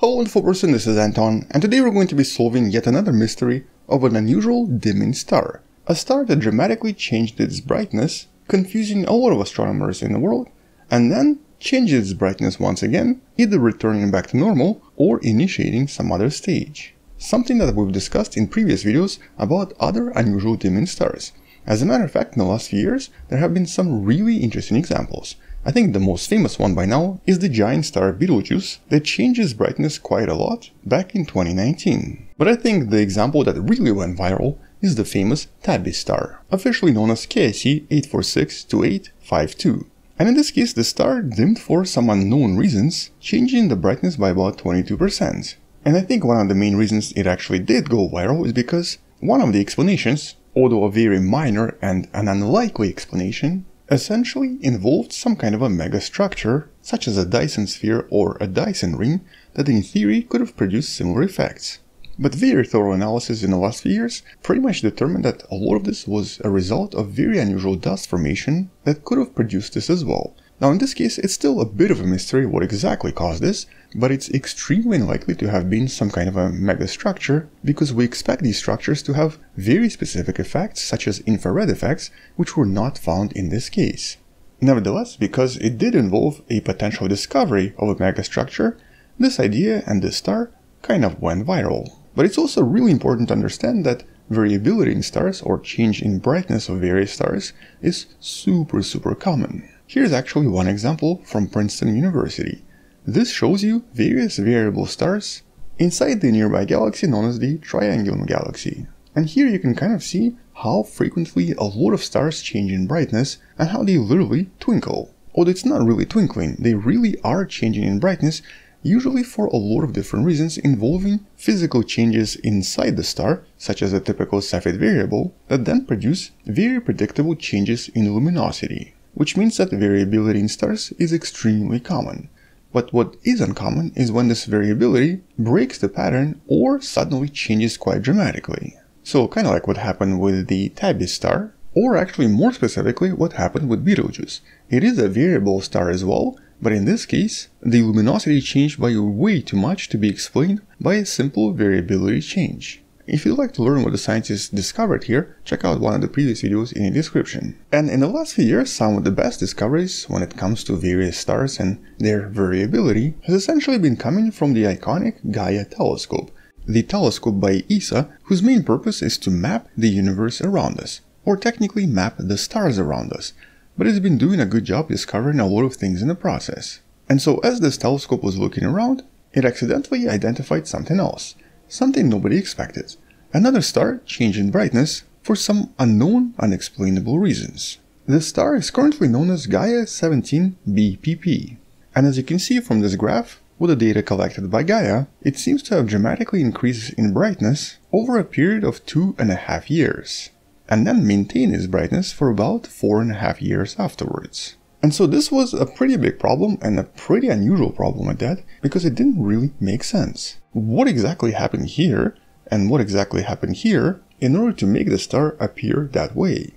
Hello wonderful person, this is Anton, and today we're going to be solving yet another mystery of an unusual dimming star. A star that dramatically changed its brightness, confusing a lot of astronomers in the world, and then changed its brightness once again, either returning back to normal or initiating some other stage. Something that we've discussed in previous videos about other unusual dimming stars. As a matter of fact, in the last few years, there have been some really interesting examples. I think the most famous one by now is the giant star Betelgeuse that changes brightness quite a lot back in 2019. But I think the example that really went viral is the famous Tabby star, officially known as KIC 8462852. And in this case, the star dimmed for some unknown reasons, changing the brightness by about 22%. And I think one of the main reasons it actually did go viral is because one of the explanations, although a very minor and an unlikely explanation, essentially involved some kind of a megastructure, such as a Dyson sphere or a Dyson ring, that in theory could have produced similar effects. But very thorough analysis in the last few years pretty much determined that a lot of this was a result of very unusual dust formation that could have produced this as well. Now in this case, it's still a bit of a mystery what exactly caused this, but it's extremely unlikely to have been some kind of a megastructure, because we expect these structures to have very specific effects, such as infrared effects, which were not found in this case. Nevertheless, because it did involve a potential discovery of a megastructure, this idea and this star kind of went viral. But it's also really important to understand that variability in stars, or change in brightness of various stars, is super common. Here's actually one example from Princeton University. This shows you various variable stars inside the nearby galaxy known as the Triangulum Galaxy. And here you can kind of see how frequently a lot of stars change in brightness and how they literally twinkle. Although it's not really twinkling, they really are changing in brightness, usually for a lot of different reasons involving physical changes inside the star, such as a typical Cepheid variable, that then produce very predictable changes in luminosity. Which means that variability in stars is extremely common. But what is uncommon is when this variability breaks the pattern or suddenly changes quite dramatically. So kind of like what happened with the Tabby star, or actually more specifically what happened with Betelgeuse. It is a variable star as well, but in this case, the luminosity changed by way too much to be explained by a simple variability change. If you'd like to learn what the scientists discovered here, check out one of the previous videos in the description. And in the last few years, some of the best discoveries when it comes to various stars and their variability has essentially been coming from the iconic Gaia telescope, the telescope by ESA, whose main purpose is to map the universe around us, or technically map the stars around us, but it's been doing a good job discovering a lot of things in the process. And so as this telescope was looking around, it accidentally identified something else. Something nobody expected. Another star changed in brightness for some unknown, unexplainable reasons. This star is currently known as Gaia 17 BPP. And as you can see from this graph, with the data collected by Gaia, it seems to have dramatically increased in brightness over a period of 2.5 years, and then maintained its brightness for about 4.5 years afterwards. And so this was a pretty big problem, and a pretty unusual problem at that, because it didn't really make sense. What exactly happened here, and what exactly happened here, in order to make the star appear that way?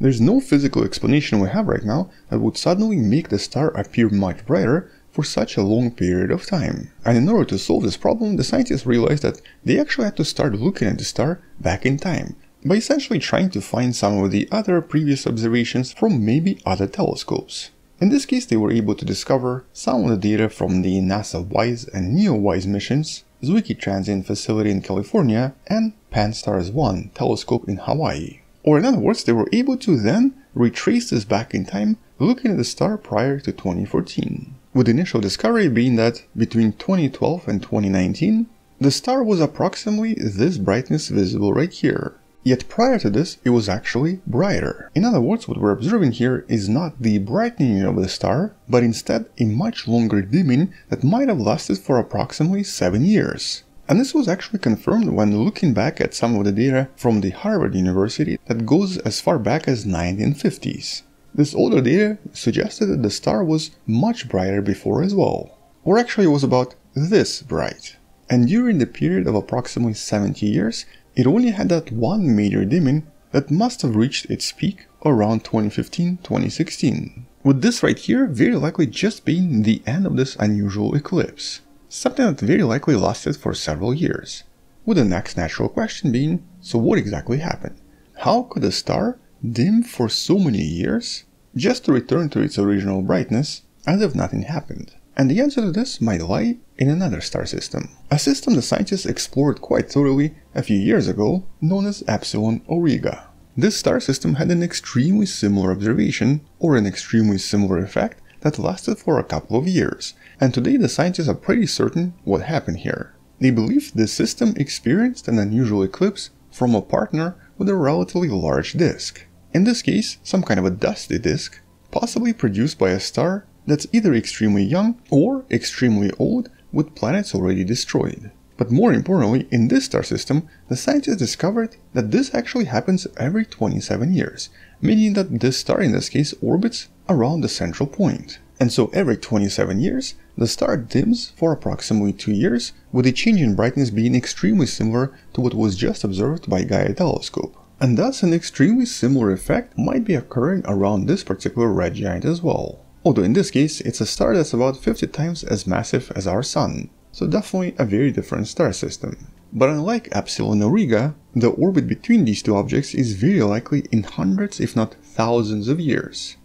There's no physical explanation we have right now that would suddenly make the star appear much brighter for such a long period of time. And in order to solve this problem, the scientists realized that they actually had to start looking at the star back in time, by essentially trying to find some of the other previous observations from maybe other telescopes. In this case, they were able to discover some of the data from the NASA-WISE and NEOWISE missions, Zwicky Transient Facility in California, and Pan-STARRS-1 telescope in Hawaii. Or in other words, they were able to then retrace this back in time, looking at the star prior to 2014. With the initial discovery being that between 2012 and 2019, the star was approximately this brightness visible right here. Yet prior to this, it was actually brighter. In other words, what we're observing here is not the brightening of the star, but instead a much longer dimming that might have lasted for approximately 7 years. And this was actually confirmed when looking back at some of the data from the Harvard University that goes as far back as 1950s. This older data suggested that the star was much brighter before as well. Or actually it was about this bright. And during the period of approximately 70 years, it only had that one major dimming that must have reached its peak around 2015-2016, with this right here very likely just being the end of this unusual eclipse. something that very likely lasted for several years, with the next natural question being, so what exactly happened? How could a star dim for so many years just to return to its original brightness as if nothing happened? And the answer to this might lie in another star system, a system the scientists explored quite thoroughly a few years ago, known as Epsilon Auriga. This star system had an extremely similar observation, or an extremely similar effect, that lasted for a couple of years, and today the scientists are pretty certain what happened here. They believe this system experienced an unusual eclipse from a partner with a relatively large disk, in this case some kind of a dusty disk, possibly produced by a star that's either extremely young or extremely old with planets already destroyed. But more importantly, in this star system, the scientists discovered that this actually happens every 27 years, meaning that this star in this case orbits around the central point. And so every 27 years, the star dims for approximately 2 years, with the change in brightness being extremely similar to what was just observed by Gaia telescope. And thus an extremely similar effect might be occurring around this particular red giant as well. Although in this case, it's a star that's about 50 times as massive as our Sun, so definitely a very different star system. But unlike Epsilon Auriga, the orbit between these two objects is very likely in hundreds if not thousands of years,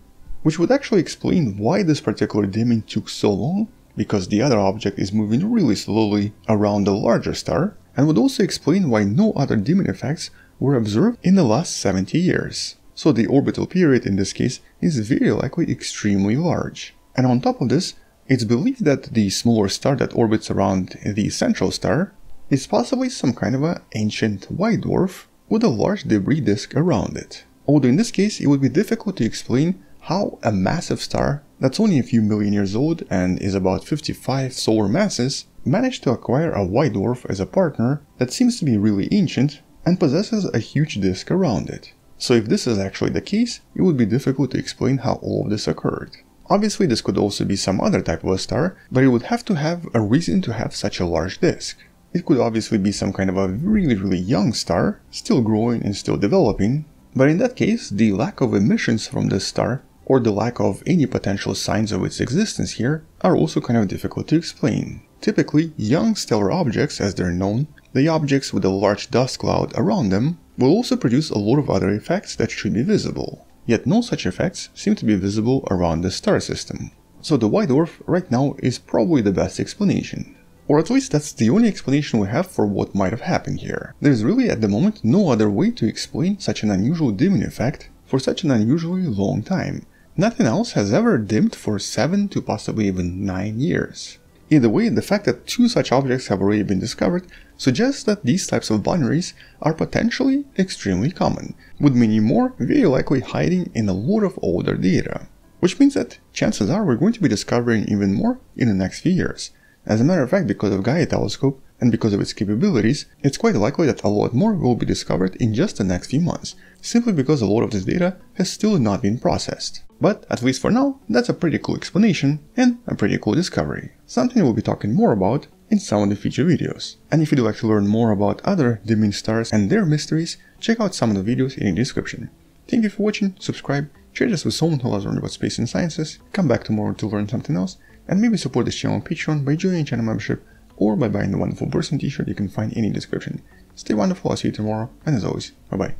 which would actually explain why this particular dimming took so long, because the other object is moving really slowly around the larger star, and would also explain why no other dimming effects were observed in the last 70 years. So the orbital period in this case is very likely extremely large. And on top of this, it's believed that the smaller star that orbits around the central star is possibly some kind of an ancient white dwarf with a large debris disk around it. Although in this case it would be difficult to explain how a massive star that's only a few million years old and is about 55 solar masses managed to acquire a white dwarf as a partner that seems to be really ancient and possesses a huge disk around it. So if this is actually the case, it would be difficult to explain how all of this occurred. Obviously this could also be some other type of a star, but it would have to have a reason to have such a large disk. It could obviously be some kind of a really young star, still growing and still developing, but in that case the lack of emissions from this star, or the lack of any potential signs of its existence here, are also kind of difficult to explain. Typically, young stellar objects, as they're known, the objects with a large dust cloud around them, will also produce a lot of other effects that should be visible, yet no such effects seem to be visible around the star system. So the white dwarf right now is probably the best explanation. Or at least that's the only explanation we have for what might have happened here. There's really at the moment no other way to explain such an unusual dimming effect for such an unusually long time. Nothing else has ever dimmed for 7 to possibly even 9 years. Either way, the fact that two such objects have already been discovered suggests that these types of binaries are potentially extremely common, with many more very likely hiding in a lot of older data. Which means that chances are we're going to be discovering even more in the next few years. As a matter of fact, because of Gaia telescope and because of its capabilities, it's quite likely that a lot more will be discovered in just the next few months, simply because a lot of this data has still not been processed. But at least for now, that's a pretty cool explanation and a pretty cool discovery, something we'll be talking more about in some of the future videos. And if you'd like to learn more about other dimming stars and their mysteries, check out some of the videos in the description. Thank you for watching, subscribe, share this with someone who loves learning about space and sciences, come back tomorrow to learn something else, and maybe support this channel on Patreon by joining channel membership or by buying the wonderful person t-shirt you can find in the description. Stay wonderful, I'll see you tomorrow, and as always, bye bye.